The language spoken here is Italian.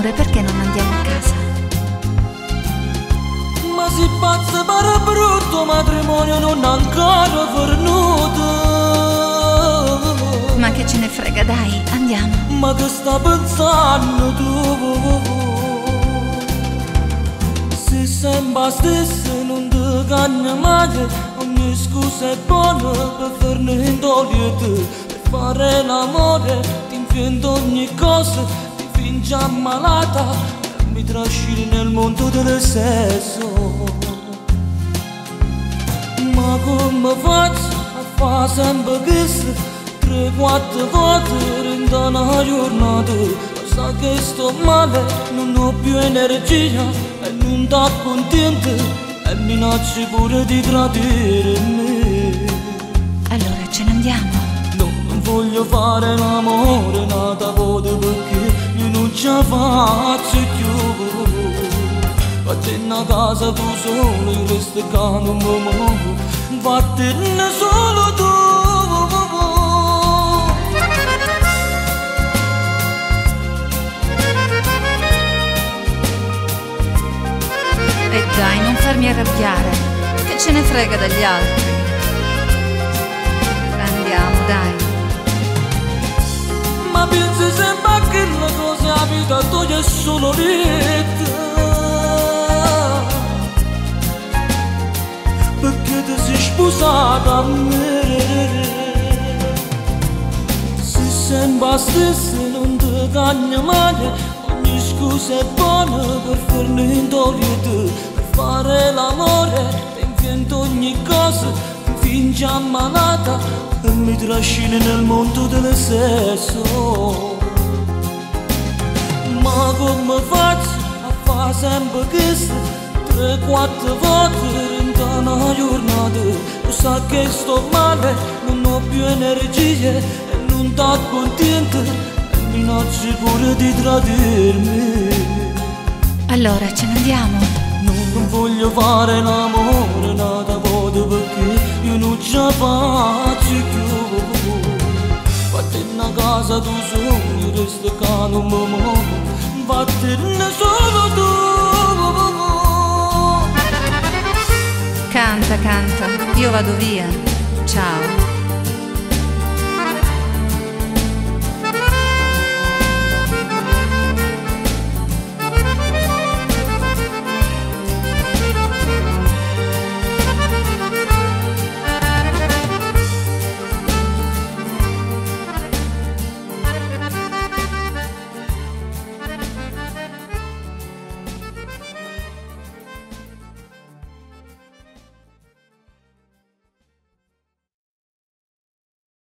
Amore, perché non andiamo a casa? Ma si pazza per brutto matrimonio non ancora fornuto. Ma che ce ne frega, dai, andiamo. Ma che sta pensando tu? Se sembra stessa non ti cagna mai, ogni scusa è buona per farne indoliete. Per fare l'amore ti invento ogni cosa, già malata, mi trascini nel mondo del sesso. Ma come faccio a fare sempre questo 3-4 volte in una giornata? Sa che sto male, non ho più energia e non sto contento e minacci pure di tradirmi. Allora ce ne andiamo? No, non voglio fare l'amore nata voto perché non ce la faccio più. Vattene a casa tu solo, io resto qua non mi muovo. Vattene solo tu. E dai, non farmi arrabbiare, che ce ne frega dagli altri. Andiamo, dai. Ma pensi sempre a che la cosa vita toglie solo l'età, perché ti sei sposata a me. Se sembra stessa non ti cagna mai, ogni scusa è buona per farne indolite. Per fare l'amore ti invento ogni cosa, fingi ammalata e mi trascini nel mondo del sesso. Ma come faccio a fare sempre questo 3-4 volte in una giornata? Tu sai che sto male, non ho più energie e non sto contento e minacci pure di tradirmi. Allora ce ne andiamo? No, non voglio fare l'amore nata voto perché io non ce la faccio più. Vattene a casa tu solo, resta qua non mi muovo. Vattene solo tu. Canta, canta, io vado via. Ciao.